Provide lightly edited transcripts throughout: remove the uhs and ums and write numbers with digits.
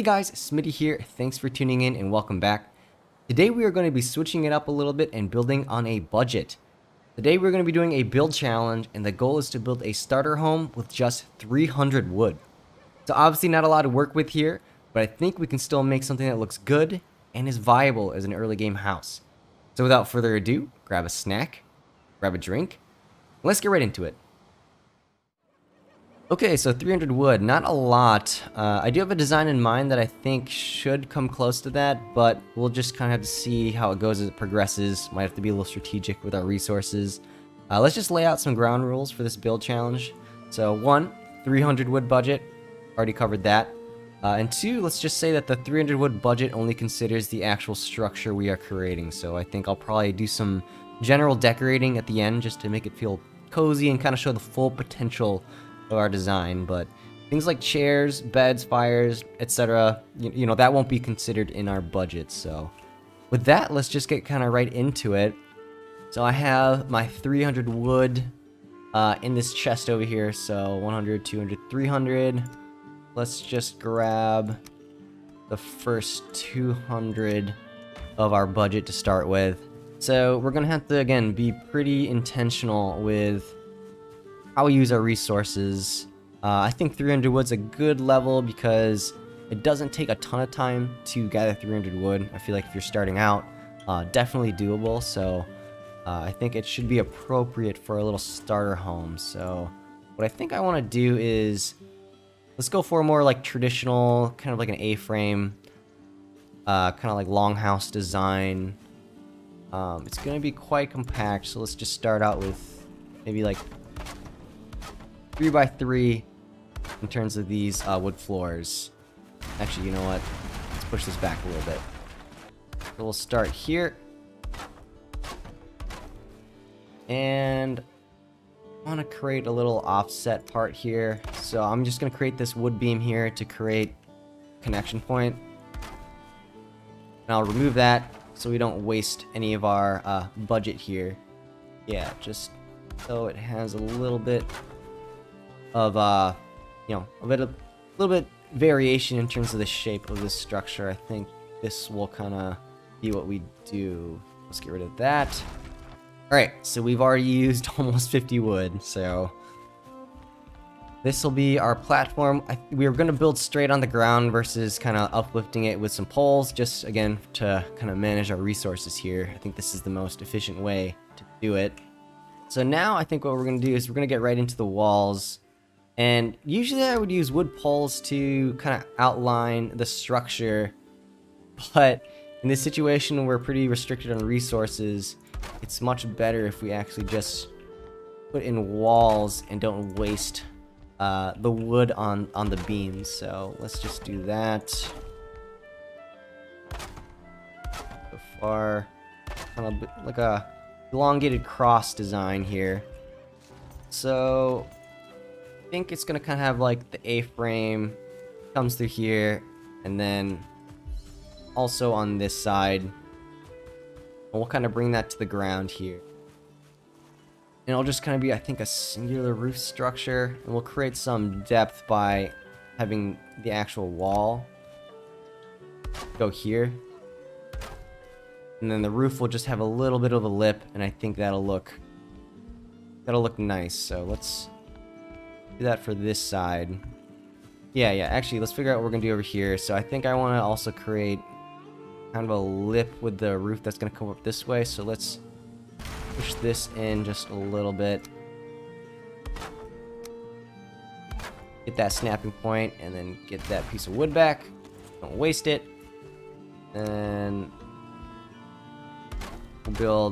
Hey guys, Smitty here. Thanks for tuning in and welcome back. Today we are going to be switching it up a little bit and building on a budget. Today we're going to be doing a build challenge and the goal is to build a starter home with just 300 wood. So obviously not a lot to work with here, but I think we can still make something that looks good and is viable as an early game house. So without further ado, grab a snack, grab a drink, and let's get right into it. Okay, so 300 wood, not a lot. I do have a design in mind that I think should come close to that, but we'll just kind of have to see how it goes as it progresses. Might have to be a little strategic with our resources. Let's just lay out some ground rules for this build challenge. So one, 300 wood budget, already covered that. And two, let's just say that the 300 wood budget only considers the actual structure we are creating. So I think I'll probably do some general decorating at the end just to make it feel cozy and kind of show the full potential of our design, but things like chairs, beds, fires, etc., you know, that won't be considered in our budget. So with that, let's just get kind of right into it. So I have my 300 wood in this chest over here, so 100, 200, 300. Let's just grab the first 200 of our budget to start with. So we're gonna have to, again, be pretty intentional with how we use our resources. I think 300 wood's a good level because it doesn't take a ton of time to gather 300 wood. I feel like if you're starting out, definitely doable. So I think it should be appropriate for a little starter home. So what I think I want to do is let's go for a more like traditional, kind of like an A-frame, kind of like longhouse design. It's going to be quite compact. So let's just start out with maybe like 3 by 3 in terms of these wood floors. Actually, you know what? Let's push this back a little bit. We'll start here. And I want to create a little offset part here. So I'm just going to create this wood beam here to create connection point. And I'll remove that so we don't waste any of our budget here. Yeah, just so it has a little bit of you know, a little bit variation in terms of the shape of this structure. I think this will kind of be what we do. Let's get rid of that. All right, so we've already used almost 50 wood, so this will be our platform. We were going to build straight on the ground versus kind of uplifting it with some poles, just again to kind of manage our resources here. I think this is the most efficient way to do it. So now I think what we're going to do is we're going to get right into the walls. And usually I would use wood poles to kind of outline the structure, but in this situation we're pretty restricted on resources. It's much better if we actually just put in walls and don't waste the wood on the beams. So let's just do that. So far, kind of like a elongated cross design here. So I think it's gonna kind of have like the A-frame comes through here, and then also on this side, and we'll kind of bring that to the ground here, and it'll just kind of be, I think, a singular roof structure, and we'll create some depth by having the actual wall go here, and then the roof will just have a little bit of a lip, and I think that'll look nice. So let's do that for this side. Yeah, actually let's figure out what we're gonna do over here. So I think I want to also create kind of a lip with the roof that's gonna come up this way, so let's push this in just a little bit, get that snapping point, and then get that piece of wood back, don't waste it, and we'll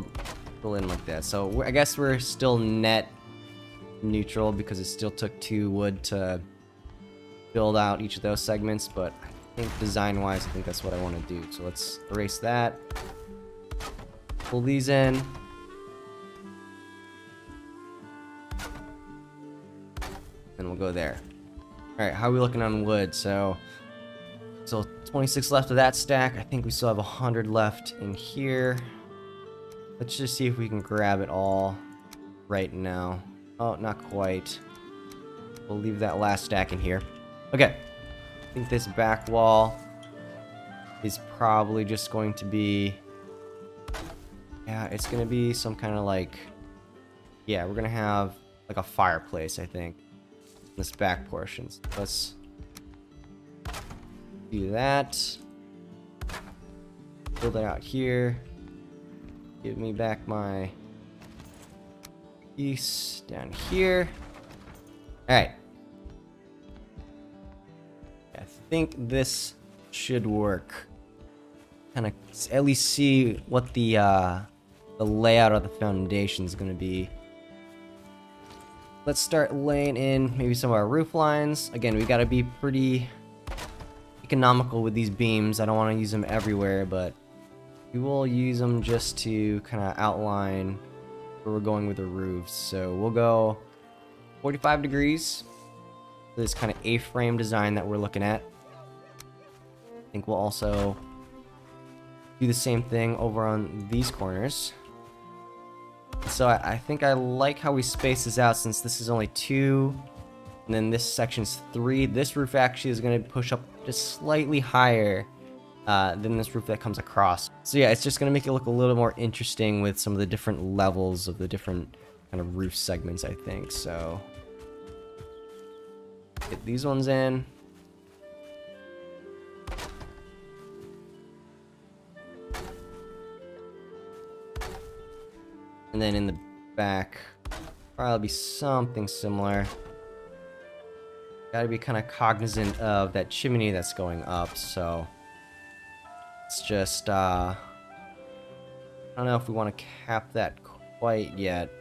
build in like that. So I guess we're still net neutral because it still took 2 wood to build out each of those segments, but I think design wise I think that's what I want to do. So let's erase that, pull these in, and we'll go there. All right, how are we looking on wood? So 26 left of that stack. I think we still have 100 left in here. Let's just see if we can grab it all right now. Oh, not quite. We'll leave that last stack in here. Okay. think this back wall is probably just going to be... yeah, it's going to be some kind of like... yeah, we're going to have like a fireplace, I think. This back portion. So let's do that. Build it out here. Give me back my piece down here. Alright. I think this should work. Kind of at least see what the layout of the foundation is going to be. Let's start laying in maybe some of our roof lines. Again, we got to be pretty economical with these beams. I don't want to use them everywhere, but we will use them just to kind of outline where we're going with the roofs. So we'll go 45 degrees for this kind of A-frame design that we're looking at. I think we'll also do the same thing over on these corners. So I think I like how we space this out, since this is only 2, and then this section's 3. This roof actually is going to push up just slightly higher than this roof that comes across. So yeah, it's just going to make it look a little more interesting with some of the different levels of the different kind of roof segments, I think. So get these ones in. And then in the back, probably be something similar. Gotta be kind of cognizant of that chimney that's going up, so... it's just, I don't know if we want to cap that quite yet.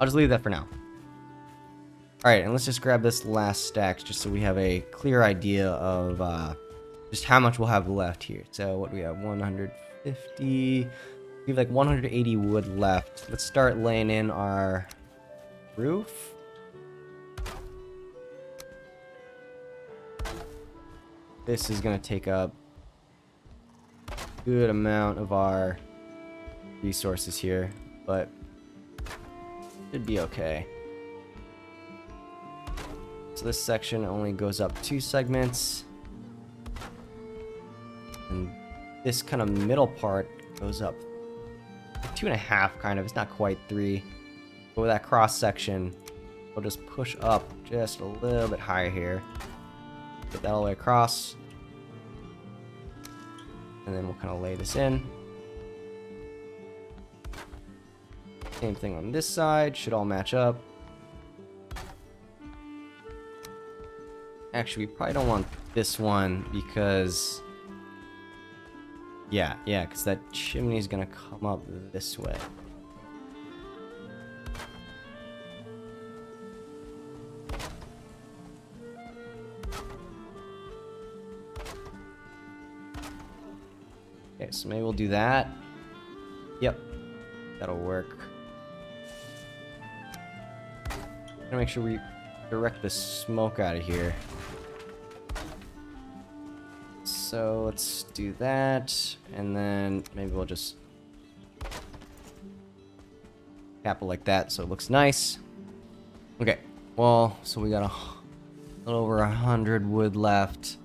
I'll just leave that for now. Alright, and let's just grab this last stack, just so we have a clear idea of, just how much we'll have left here. So, what do we have? 150. We have like 180 wood left. Let's start laying in our roof. This is going to take up a good amount of our resources here, but it should be okay. So this section only goes up 2 segments, and this kind of middle part goes up 2.5, kind of. It's not quite 3. But with that cross section, we'll just push up just a little bit higher here. Get that all the way across. And then we'll kind of lay this in. Same thing on this side. Should all match up. Actually, we probably don't want this one because... yeah, because that chimney is going to come up this way. Okay, so maybe we'll do that. Yep, that'll work. I'm going to make sure we direct the smoke out of here. So let's do that, and then maybe we'll just cap it like that so it looks nice. Okay, well, so we got a little over 100 wood left.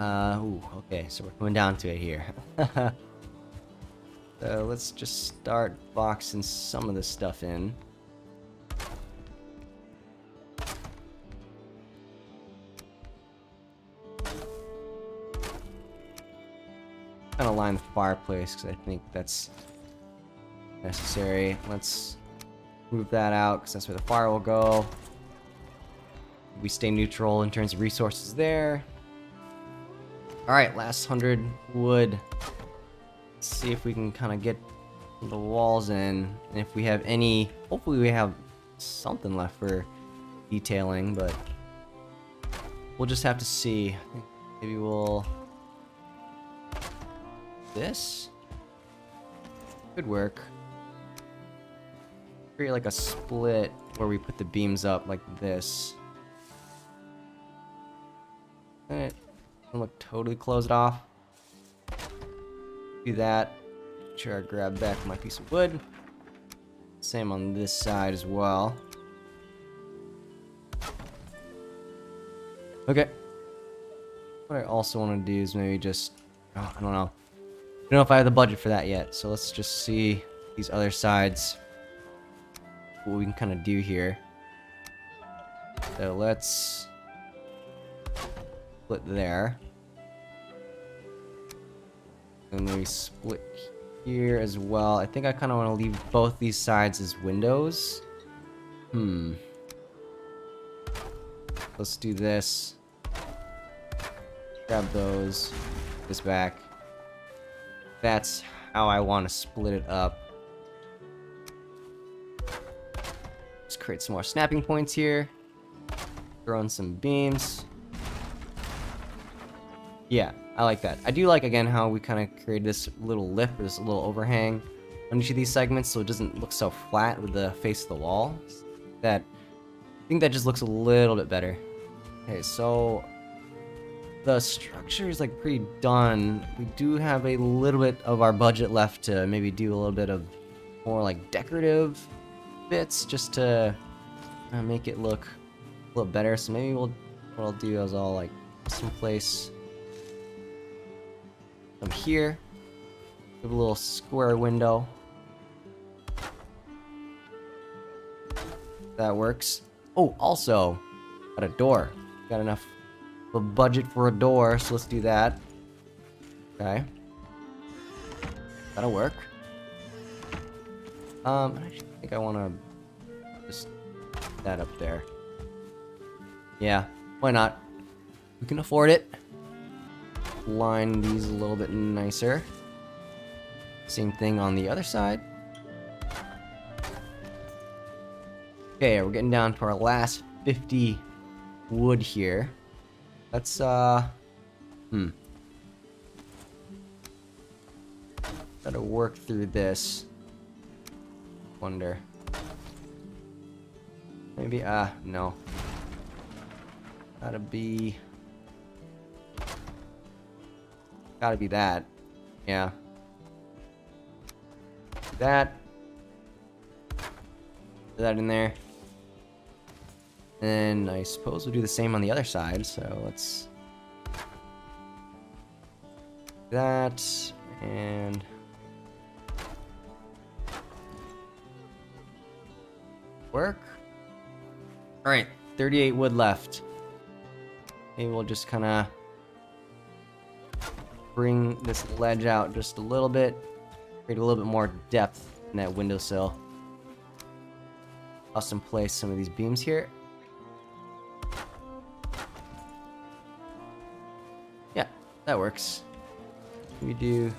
Ooh, okay, so we're coming down to it here. So let's just start boxing some of this stuff in. Kind of line the fireplace because I think that's necessary. Let's move that out because that's where the fire will go. We stay neutral in terms of resources there. Alright, last 100 wood. Let's see if we can kind of get the walls in. And if we have any, hopefully we have something left for detailing, but we'll just have to see. Maybe we'll... this could work. Create like a split where we put the beams up like this. It doesn't look totally closed off. Do that. Make sure I grab back my piece of wood. Same on this side as well. Okay. What I also want to do is maybe just... oh, I don't know. I don't know if I have the budget for that yet. So let's just see these other sides. What we can kind of do here. So let's... split there. And maybe split here as well. I think I kind of want to leave both these sides as windows. Hmm. Let's do this. Grab those. This back. That's how I want to split it up. Let's create some more snapping points here. Throw in some beams. Yeah, I like that. I do like, again, how we kind of created this little lip, this little overhang on each of these segments, so it doesn't look so flat with the face of the wall. That, I think that just looks a little bit better. Okay, so the structure is like pretty done. We do have a little bit of our budget left to maybe do a little bit of more like decorative bits, just to make it look a little better. So maybe we'll, what I'll do is I'll like someplace. From here, give a little square window. That works. Oh, also, got a door. Got enough of a budget for a door, so let's do that. Okay. That'll work. I think I wanna just put that up there. Yeah, why not? We can afford it. Line these a little bit nicer. Same thing on the other side. Okay, we're getting down to our last 50 wood here. Let's, gotta work through this. Wonder. Maybe, no. Gotta be that. Yeah. That. Put that in there. And I suppose we'll do the same on the other side, so let's... that, and... work. Alright, 38 wood left. Maybe we'll just kinda... bring this ledge out just a little bit, create a little bit more depth in that windowsill. Toss and place some of these beams here. Yeah, that works. We do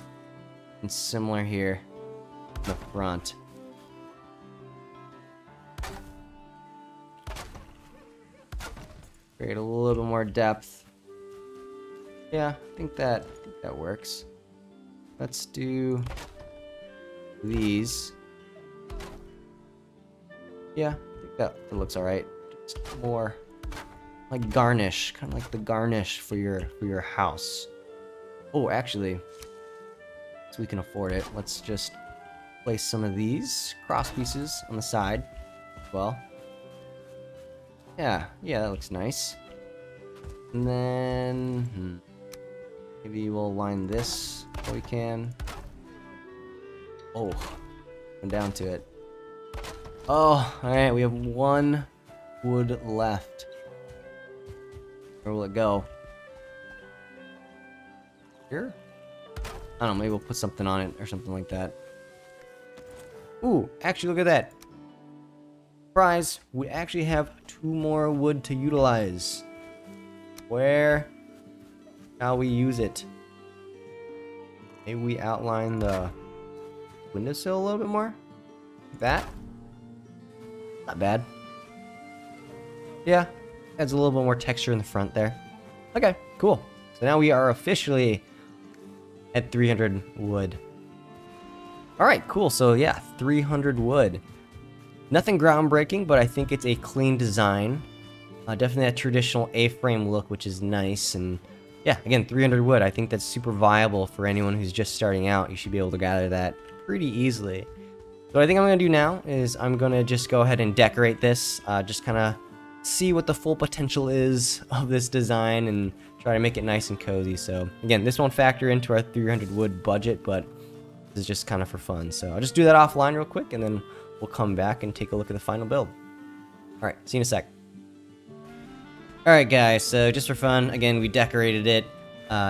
something similar here in the front. Create a little bit more depth. Yeah, I think that works. Let's do these. Yeah, I think that looks alright. Just more like garnish, kind of like the garnish for your house. Oh, actually, so we can afford it, let's just place some of these cross pieces on the side as well. Yeah, that looks nice. And then... maybe we'll line this if we can. Oh, I'm down to it. Oh, alright, we have one wood left. Where will it go? Here? I don't know, maybe we'll put something on it or something like that. Ooh, actually, look at that. Surprise, we actually have 2 more wood to utilize. Where? How we use it. Maybe we outline the windowsill a little bit more. Like that. Not bad. Yeah, adds a little bit more texture in the front there. Okay, cool. So now we are officially at 300 wood. Alright, cool. So yeah, 300 wood. Nothing groundbreaking, but I think it's a clean design. Definitely a traditional A-frame look, which is nice. And yeah, again, 300 wood. I think that's super viable for anyone who's just starting out. You should be able to gather that pretty easily. So what I think I'm going to do now is I'm going to just go ahead and decorate this. Just kind of see what the full potential is of this design and try to make it nice and cozy. So again, this won't factor into our 300 wood budget, but this is just kind of for fun. So I'll just do that offline real quick, and then we'll come back and take a look at the final build. All right, see you in a sec. All right, guys, so just for fun, again, we decorated it.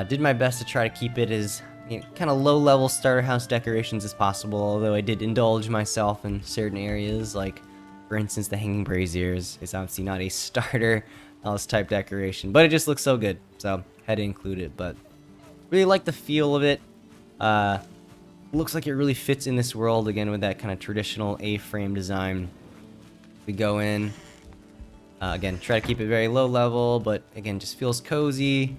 Did my best to try to keep it as, you know, kind of low-level starter house decorations as possible, although I did indulge myself in certain areas, like, for instance, the hanging braziers is obviously not a starter house type decoration, but it just looks so good, so had to include it. But really like the feel of it. Looks like it really fits in this world, again, with that kind of traditional A-frame design. We go in, again, try to keep it very low level, but again, just feels cozy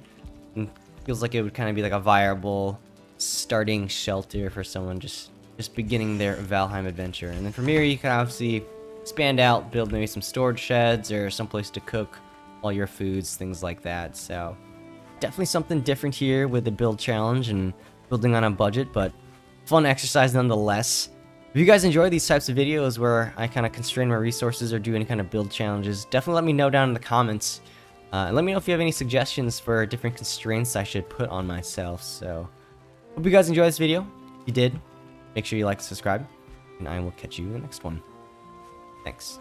and feels like it would kind of be like a viable starting shelter for someone just beginning their Valheim adventure. And then from here, you can obviously expand out, build maybe some storage sheds or someplace to cook all your foods, things like that. So definitely something different here with the build challenge and building on a budget, but fun exercise nonetheless. If you guys enjoy these types of videos where I kind of constrain my resources or do any kind of build challenges, definitely let me know down in the comments. And let me know if you have any suggestions for different constraints I should put on myself. So, hope you guys enjoyed this video. If you did, make sure you like and subscribe, and I will catch you in the next one. Thanks.